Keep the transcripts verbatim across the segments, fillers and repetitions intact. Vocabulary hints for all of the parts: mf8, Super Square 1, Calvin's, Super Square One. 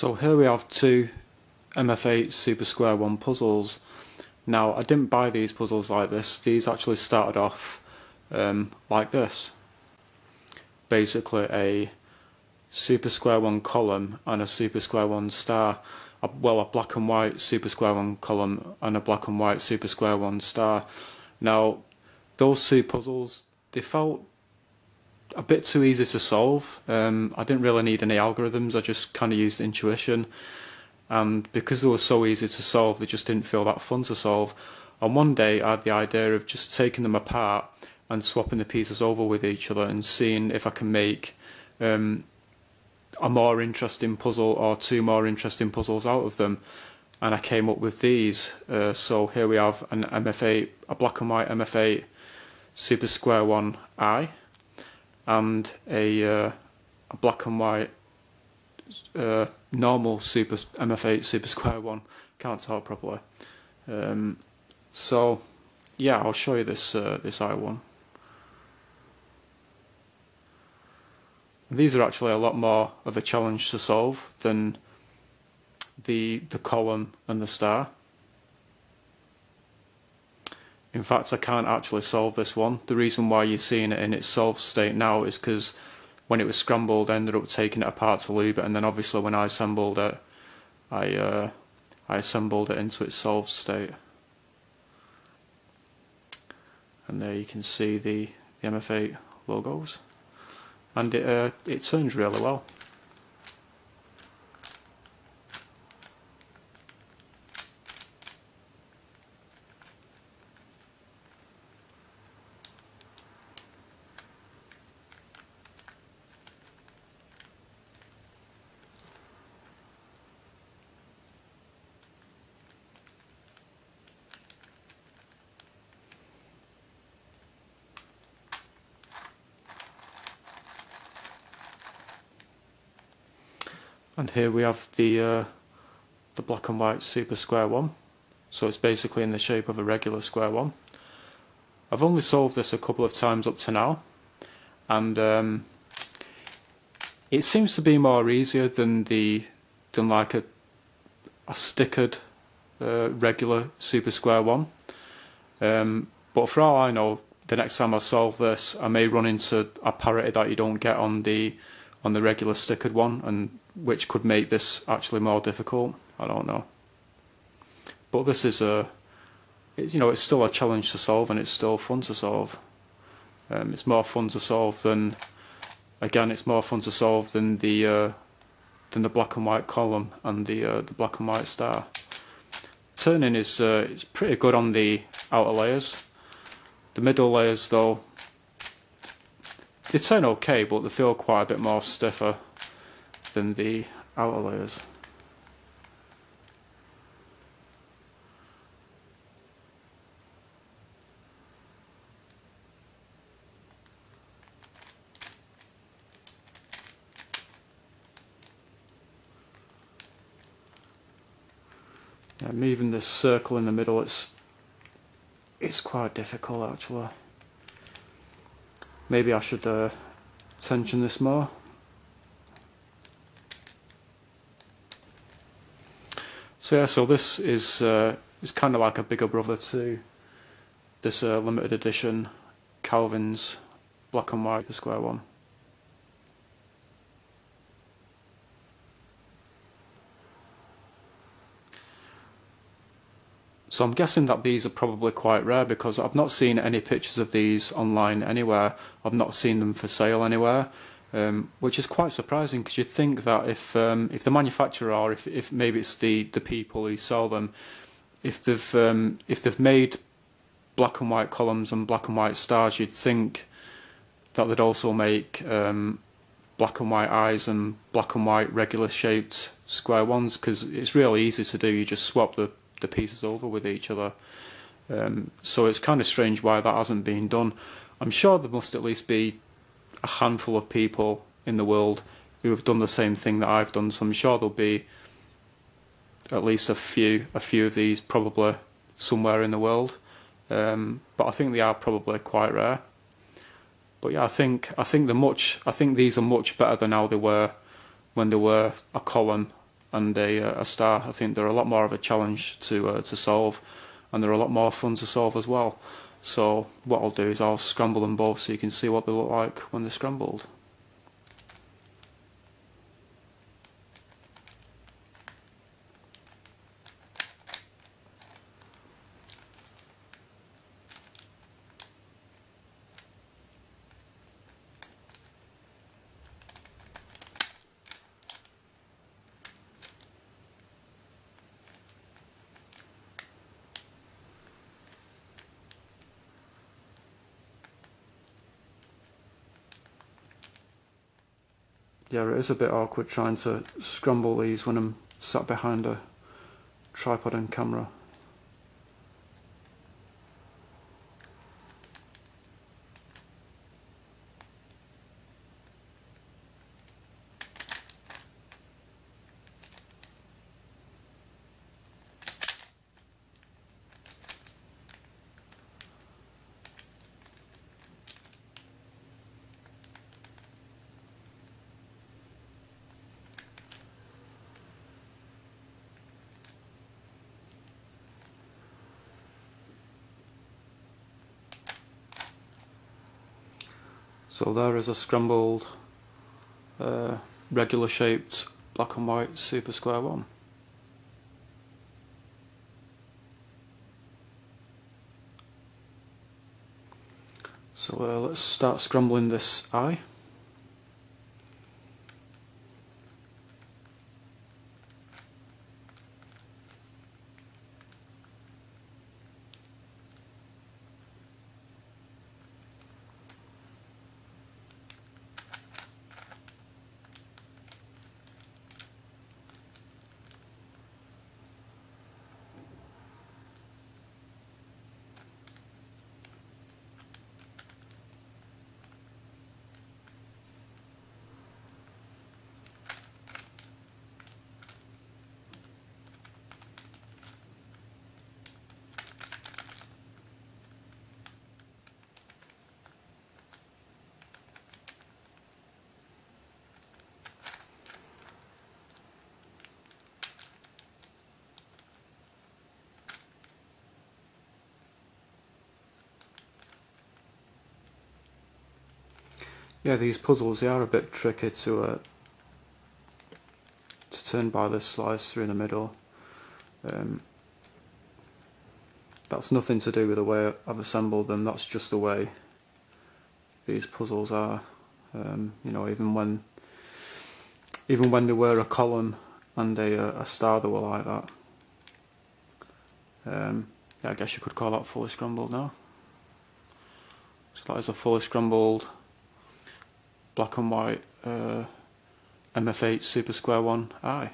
So here we have two M F eight Super Square One puzzles. Now, I didn't buy these puzzles like this. These actually started off um, like this. Basically a Super Square One column and a Super Square One star. A, well, a black and white Super Square One column and a black and white Super Square One star. Now, those two puzzles, they felt a bit too easy to solve. Um, I didn't really need any algorithms, I just kind of used intuition, and because they were so easy to solve, they just didn't feel that fun to solve. And one day I had the idea of just taking them apart and swapping the pieces over with each other and seeing if I can make um, a more interesting puzzle or two more interesting puzzles out of them. And I came up with these. Uh, so here we have an M F eight, a black and white M F eight Super Square One I, and a, uh, a black and white uh, normal super M F eight Super Square One. Can't talk properly. Um, so yeah, I'll show you this uh, this I one. These are actually a lot more of a challenge to solve than the the column and the star. In fact, I can't actually solve this one. The reason why you're seeing it in its solved state now is because when it was scrambled, I ended up taking it apart to lube it, and then obviously when I assembled it, I uh, I assembled it into its solved state. And there you can see the, the M F eight logos, and it uh, it turns really well. And here we have the uh, the black and white Super Square One, so it's basically in the shape of a regular square one. I've only solved this a couple of times up to now, and um, it seems to be more easier than the than like a a stickered uh, regular Super Square One. Um, but for all I know, the next time I solve this, I may run into a parity that you don't get on the on the regular stickered one, and which could make this actually more difficult. I don't know, but this is a, it, you know, it's still a challenge to solve, and it's still fun to solve. Um, it's more fun to solve than, again, it's more fun to solve than the uh, than the black and white column and the uh, the black and white star. Turning is uh, it's pretty good on the outer layers. The middle layers though, they turn okay, but they feel quite a bit more stiffer than the outer layers. I'm moving this circle in the middle. It's it's quite difficult actually. Maybe I should uh, tension this more. So yeah, so this is uh, is kind of like a bigger brother to this uh, limited edition Calvin's black and white square one. So I'm guessing that these are probably quite rare, because I've not seen any pictures of these online anywhere. I've not seen them for sale anywhere. Um, which is quite surprising, because you'd think that if um, if the manufacturer, or if, if maybe it's the, the people who sell them, if they've um, if they've made black and white columns and black and white stars, you'd think that they'd also make um, black and white eyes and black and white regular shaped square ones, because it's really easy to do. You just swap the, the pieces over with each other. Um, so it's kind of strange why that hasn't been done. I'm sure there must at least be a handful of people in the world who have done the same thing that I've done, so I'm sure there'll be at least a few a few of these probably somewhere in the world, um, but I think they are probably quite rare. But yeah, I think I think the much I think these are much better than how they were when they were a column and a, a star. I think they're a lot more of a challenge to uh, to solve, and they're a lot more fun to solve as well. So what I'll do is I'll scramble them both so you can see what they look like when they're scrambled. Yeah, it is a bit awkward trying to scramble these when I'm sat behind a tripod and camera. So there is a scrambled, uh, regular shaped black and white Super Square One. So uh, let's start scrambling this eye. Yeah, these puzzles, they are a bit tricky to uh, to turn by this slice through in the middle. Um, that's nothing to do with the way I've assembled them, that's just the way these puzzles are. Um, you know, even when even when they were a column and a, a star, they were like that. Um, yeah, I guess you could call that fully scrambled now. So that is a fully scrambled black and white uh, M F eight Super Square One eye.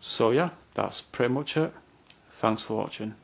So yeah, that's pretty much it. Thanks for watching.